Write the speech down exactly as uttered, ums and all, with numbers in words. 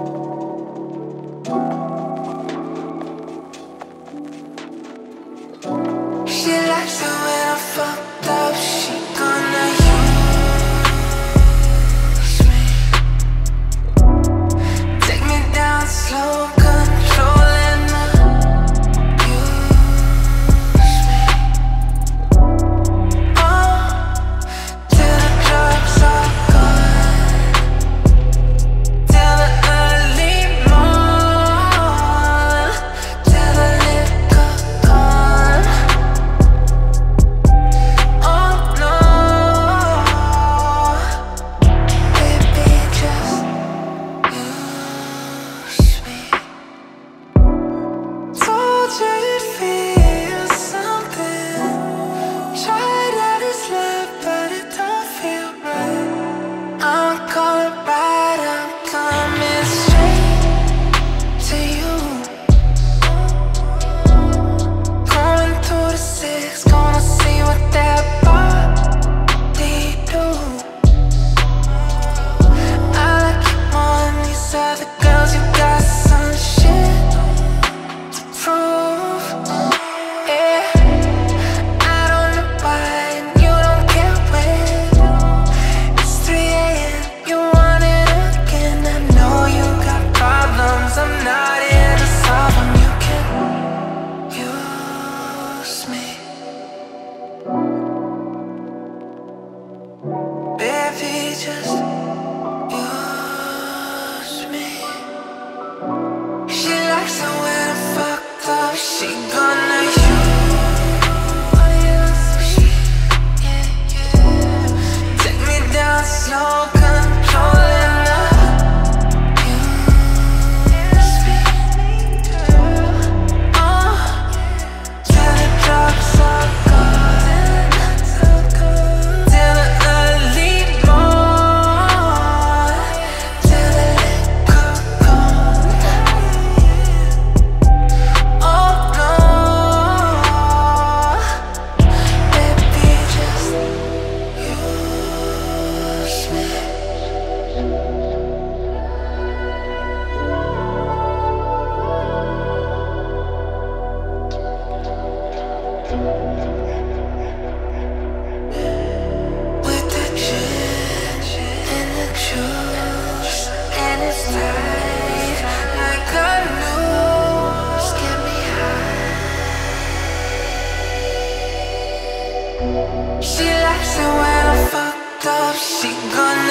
She likes it when I'm fucked up. She gonna